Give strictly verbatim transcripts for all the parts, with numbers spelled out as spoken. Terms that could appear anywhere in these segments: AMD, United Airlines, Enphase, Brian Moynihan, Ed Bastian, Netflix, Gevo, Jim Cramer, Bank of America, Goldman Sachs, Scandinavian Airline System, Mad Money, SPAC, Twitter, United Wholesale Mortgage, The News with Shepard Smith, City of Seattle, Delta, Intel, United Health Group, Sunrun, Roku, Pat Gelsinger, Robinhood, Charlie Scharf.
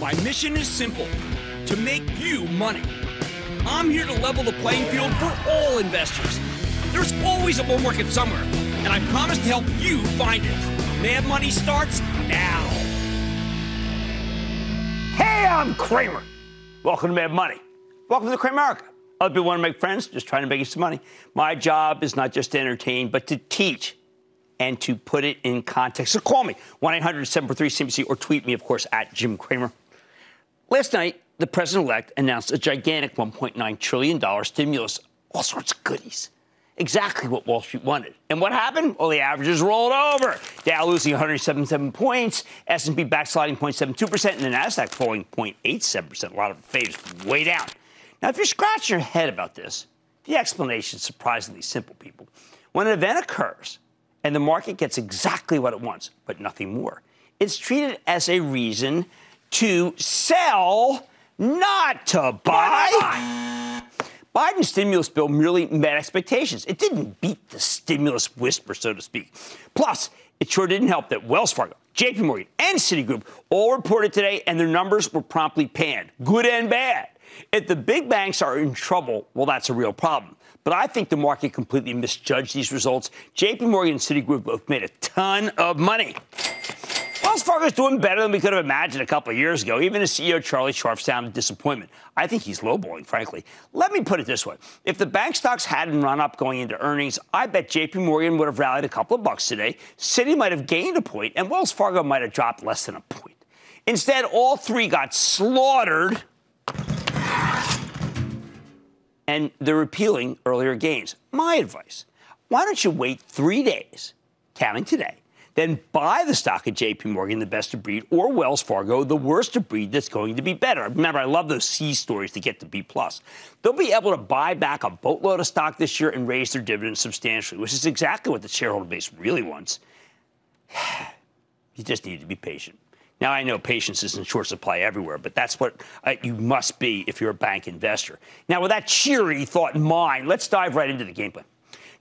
My mission is simple, to make you money. I'm here to level the playing field for all investors. There's always a bull market somewhere, and I promise to help you find it. Mad Money starts now. Hey, I'm Cramer. Welcome to Mad Money. Welcome to Cramerica. Other people want to make friends, just trying to make you some money. My job is not just to entertain, but to teach and to put it in context. So call me, one eight hundred seven four three C N B C, or tweet me, of course, at Jim Cramer. Last night, the president-elect announced a gigantic one point nine trillion dollars stimulus, all sorts of goodies, exactly what Wall Street wanted. And what happened? Well, the averages rolled over. Dow losing one hundred seventy-seven points, S and P backsliding zero point seven two percent, and the Nasdaq falling zero point eight seven percent. A lot of faves way down. Now, if you're scratching your head about this, the explanation is surprisingly simple, people. When an event occurs and the market gets exactly what it wants, but nothing more, it's treated as a reason to sell, not to buy. buy, buy. Biden's stimulus bill merely met expectations. It didn't beat the stimulus whisper, so to speak. Plus, it sure didn't help that Wells Fargo, J P Morgan, and Citigroup all reported today, and their numbers were promptly panned, good and bad. If the big banks are in trouble, well, that's a real problem. But I think the market completely misjudged these results. J P Morgan and Citigroup both made a ton of money. Wells Fargo's doing better than we could have imagined a couple of years ago. Even as C E O Charlie Scharf sounded disappointment. I think he's lowballing, frankly. Let me put it this way. If the bank stocks hadn't run up going into earnings, I bet J P Morgan would have rallied a couple of bucks today. Citi might have gained a point, and Wells Fargo might have dropped less than a point. Instead, all three got slaughtered, and they're repealing earlier gains. My advice, why don't you wait three days, counting today, then buy the stock of J P Morgan, the best of breed, or Wells Fargo, the worst of breed that's going to be better. Remember, I love those C stories to get to B+. They'll be able to buy back a boatload of stock this year and raise their dividends substantially, which is exactly what the shareholder base really wants. You just need to be patient. Now, I know patience is in short supply everywhere, but that's what uh, you must be if you're a bank investor. Now, with that cheery thought in mind, let's dive right into the game plan.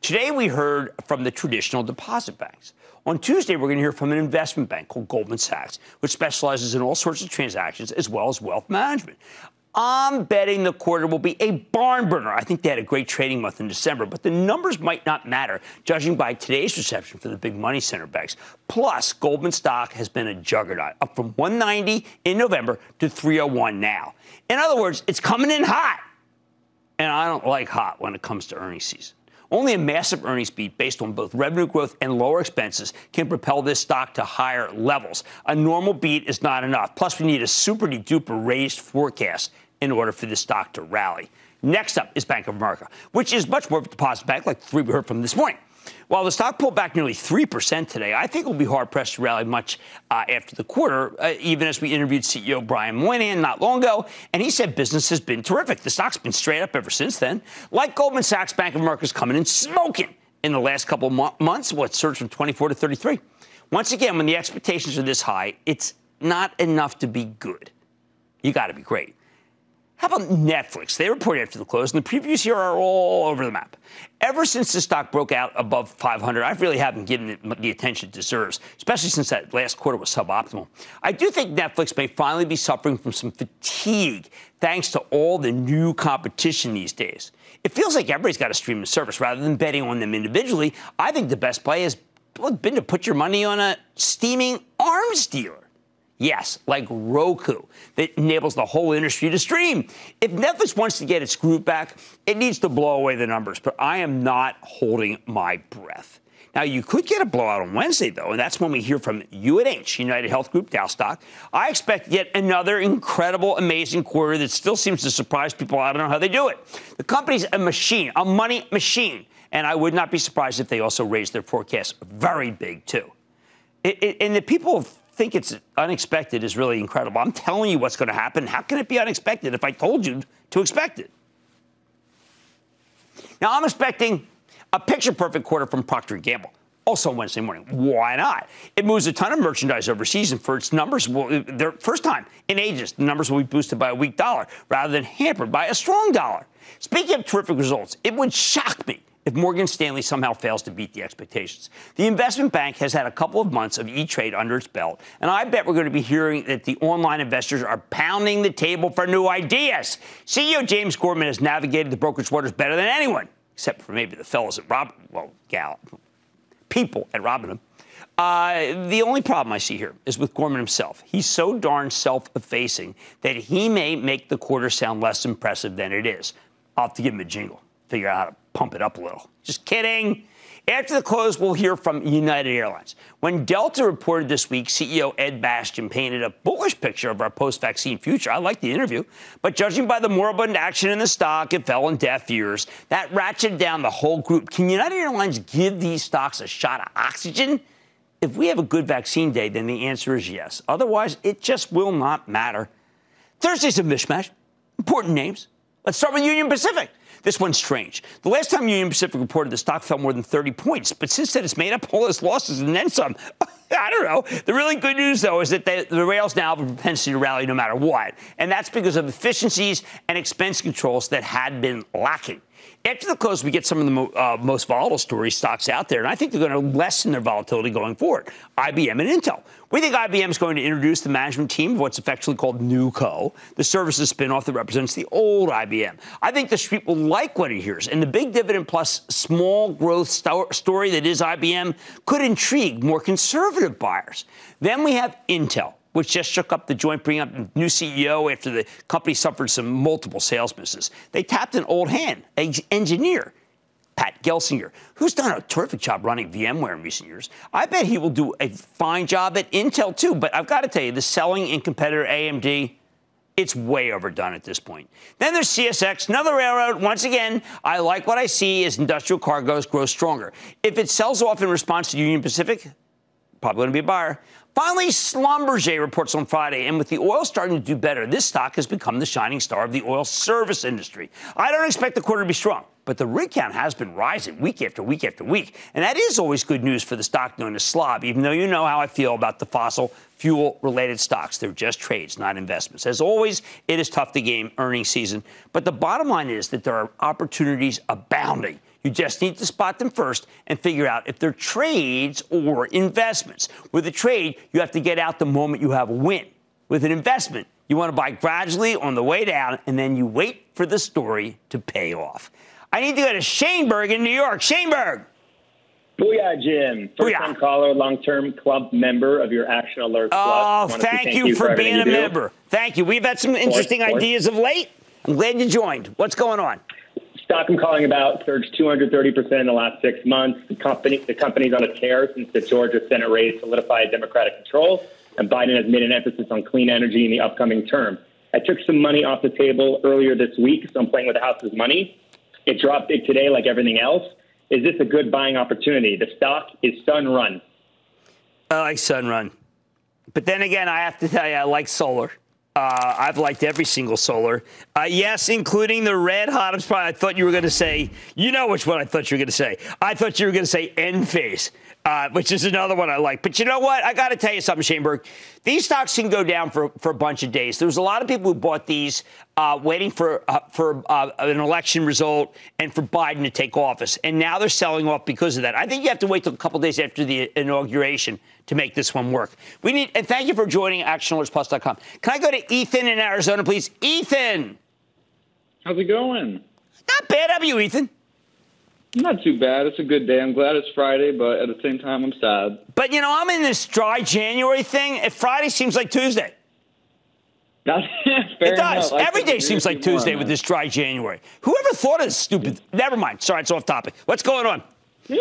Today, we heard from the traditional deposit banks. On Tuesday, we're going to hear from an investment bank called Goldman Sachs, which specializes in all sorts of transactions as well as wealth management. I'm betting the quarter will be a barn burner. I think they had a great trading month in December, but the numbers might not matter, judging by today's reception for the big money center banks. Plus, Goldman stock has been a juggernaut, up from one ninety in November to three oh one now. In other words, it's coming in hot. And I don't like hot when it comes to earnings season. Only a massive earnings beat based on both revenue growth and lower expenses can propel this stock to higher levels. A normal beat is not enough. Plus, we need a super-duper raised forecast in order for this stock to rally. Next up is Bank of America, which is much more of a deposit bank like the three we heard from this morning. While the stock pulled back nearly three percent today, I think it will be hard-pressed to rally much uh, after the quarter, uh, even as we interviewed C E O Brian Moynihan not long ago, and he said business has been terrific. The stock's been straight up ever since then. Like Goldman Sachs, Bank of America's coming in smoking in the last couple of mo- months, what surged from twenty-four to thirty-three. Once again, when the expectations are this high, it's not enough to be good. You got to be great. How about Netflix? They reported after the close, and the previews here are all over the map. Ever since the stock broke out above five hundred, I really haven't given it the attention it deserves, especially since that last quarter was suboptimal. I do think Netflix may finally be suffering from some fatigue, thanks to all the new competition these days. It feels like everybody's got a streaming service. Rather than betting on them individually, I think the best play has been to put your money on a steaming arms dealer. Yes, like Roku, that enables the whole industry to stream. If Netflix wants to get its groove back, it needs to blow away the numbers, but I am not holding my breath. Now, you could get a blowout on Wednesday, though, and that's when we hear from U N H, United Health Group, Dow stock. I expect yet another incredible, amazing quarter that still seems to surprise people. I don't know how they do it. The company's a machine, a money machine, and I would not be surprised if they also raised their forecast very big, too. It, it, and the people of think it's unexpected is really incredible. I'm telling you what's going to happen. How can it be unexpected if I told you to expect it? Now, I'm expecting a picture-perfect quarter from Procter and Gamble, also on Wednesday morning. Why not? It moves a ton of merchandise overseas, and for its numbers, well, their first time in ages, the numbers will be boosted by a weak dollar rather than hampered by a strong dollar. Speaking of terrific results, it would shock me if Morgan Stanley somehow fails to beat the expectations. The investment bank has had a couple of months of E-Trade under its belt, and I bet we're going to be hearing that the online investors are pounding the table for new ideas. C E O James Gorman has navigated the brokerage waters better than anyone, except for maybe the fellas at Robin, well, gal, people at Robinhood. Uh, the only problem I see here is with Gorman himself. He's so darn self-effacing that he may make the quarter sound less impressive than it is. I'll have to give him a jingle, figure out how to pump it up a little. Just kidding. After the close, we'll hear from United Airlines. When Delta reported this week, C E O Ed Bastian painted a bullish picture of our post-vaccine future. I liked the interview. But judging by the moribund action in the stock, it fell in deaf ears. That ratcheted down the whole group. Can United Airlines give these stocks a shot of oxygen? If we have a good vaccine day, then the answer is yes. Otherwise, it just will not matter. Thursday's a mishmash. Important names. Let's start with Union Pacific. This one's strange. The last time Union Pacific reported, the stock fell more than thirty points. But since then, it's made up all its losses and then some. I don't know. The really good news, though, is that they, the rails now have a propensity to rally no matter what. And that's because of efficiencies and expense controls that had been lacking. After the close, we get some of the mo uh, most volatile story stocks out there, and I think they're going to lessen their volatility going forward. I B M and Intel. We think I B M is going to introduce the management team of what's effectively called NewCo, the services spinoff that represents the old I B M. I think the street will like what it hears, and the big dividend plus small growth st story that is I B M could intrigue more conservative buyers. Then we have Intel, which just shook up the joint, bringing up a new C E O after the company suffered some multiple sales misses. They tapped an old hand, an engineer, Pat Gelsinger, who's done a terrific job running VMware in recent years. I bet he will do a fine job at Intel, too. But I've got to tell you, the selling in competitor A M D, it's way overdone at this point. Then there's C S X, another railroad. Once again, I like what I see as industrial cargoes grow stronger. If it sells off in response to Union Pacific, probably going to be a buyer. Finally, Schlumberger reports on Friday, and with the oil starting to do better, this stock has become the shining star of the oil service industry. I don't expect the quarter to be strong, but the rig count has been rising week after week after week, and that is always good news for the stock known as slob, even though you know how I feel about the fossil fuel-related stocks. They're just trades, not investments. As always, it is tough to game earnings season, but the bottom line is that there are opportunities abounding. You just need to spot them first and figure out if they're trades or investments. With a trade, you have to get out the moment you have a win. With an investment, you want to buy gradually on the way down, and then you wait for the story to pay off. I need to go to Shaneberg in New York. Shaneberg. Booyah, Jim. First-time caller, long-term club member of your Action Alert Club. Oh, thank, thank you, you for, for being a do. member. Thank you. We've had some interesting course, course. ideas of late. I'm glad you joined. What's going on? Stock I'm calling about surged two hundred thirty percent in the last six months. The company, the company's on a tear since the Georgia Senate raid solidified Democratic control, and Biden has made an emphasis on clean energy in the upcoming term. I took some money off the table earlier this week, so I'm playing with the house's money. It dropped big today like everything else. Is this a good buying opportunity? The stock is Sunrun. I like Sunrun. But then again, I have to tell you, I like solar. Uh, I've liked every single solar. Uh, yes, including the red hot. I thought you were going to say, you know which one I thought you were going to say. I thought you were going to say Enphase, uh, which is another one I like. But you know what? I got to tell you something, Shaneberg. These stocks can go down for, for a bunch of days. There was a lot of people who bought these uh, waiting for, uh, for uh, an election result and for Biden to take office. And now they're selling off because of that. I think you have to wait till a couple days after the inauguration to make this one work. We need, and thank you for joining action alerts plus dot com. Can I go to Ethan in Arizona, please? Ethan! How's it going? Not bad. How are you, Ethan? Not too bad. It's a good day. I'm glad it's Friday, but at the same time, I'm sad. But, you know, I'm in this dry January thing. If Friday seems like Tuesday. That's fair. It does. Enough. Every day seems like Tuesday more, with man. this dry January. Whoever thought of this stupid... Never mind. Sorry, it's off topic. What's going on? Yeah.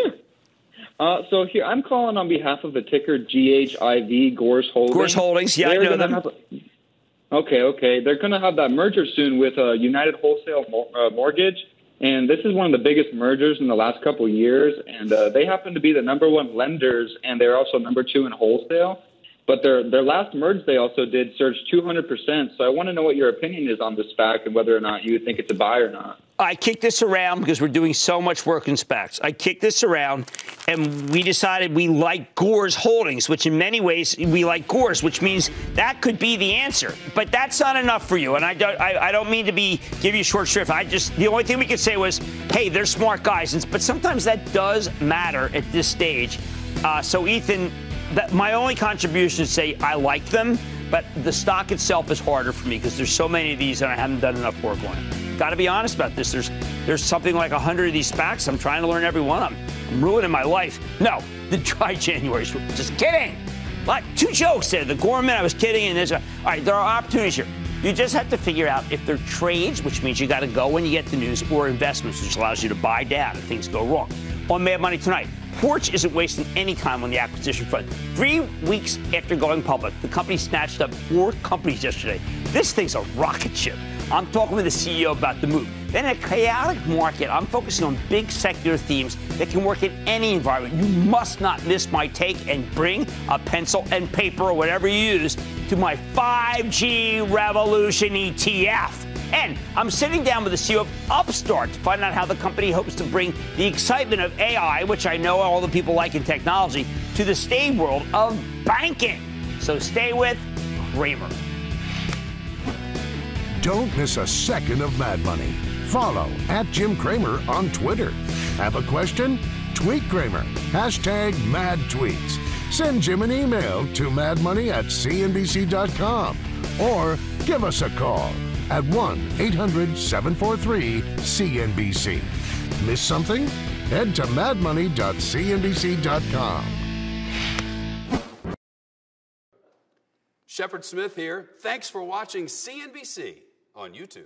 Uh, so here, I'm calling on behalf of the ticker G H I V, Gores Holdings. Gores Holdings, yeah, They're I know them. A, okay, okay. They're going to have that merger soon with uh, United Wholesale Mo uh, Mortgage, and this is one of the biggest mergers in the last couple of years, and uh, they happen to be the number one lenders, and they're also number two in wholesale. But their, their last merge they also did surged two hundred percent, so I want to know what your opinion is on this fact and whether or not you think it's a buy or not. I kicked this around because we're doing so much work in SPACs. I kicked this around, and we decided we like Gores Holdings, which in many ways we like Gores, which means that could be the answer. But that's not enough for you, and I don't, I, I don't mean to be give you short shrift. I just the only thing we could say was, hey, they're smart guys, and, but sometimes that does matter at this stage. Uh, so, Ethan, that my only contribution is to say I like them, but the stock itself is harder for me because there's so many of these and I haven't done enough work on it. Got to be honest about this. There's there's something like a hundred of these SPACs. I'm trying to learn every one of them. I'm ruining my life. No, the dry January. Just kidding. But two jokes there. The Gorman, I was kidding. And there's a, all right, there are opportunities here. You just have to figure out if they're trades, which means you got to go when you get the news, or investments, which allows you to buy down if things go wrong. On Mad Money tonight, Porch isn't wasting any time on the acquisition front. Three weeks after going public, the company snatched up four companies yesterday. This thing's a rocket ship. I'm talking with the C E O about the move. Then in a chaotic market, I'm focusing on big secular themes that can work in any environment. You must not miss my take, and bring a pencil and paper or whatever you use to my five G Revolution E T F. And I'm sitting down with the C E O of Upstart to find out how the company hopes to bring the excitement of A I, which I know all the people like in technology, to the staid world of banking. So stay with Cramer. Don't miss a second of Mad Money. Follow at Jim Cramer on Twitter. Have a question? Tweet Cramer. Hashtag Mad Tweets. Send Jim an email to madmoney at C N B C dot com or give us a call at one eight hundred seven four three C N B C. Miss something? Head to mad money dot C N B C dot com. Shepard Smith here. Thanks for watching C N B C on YouTube.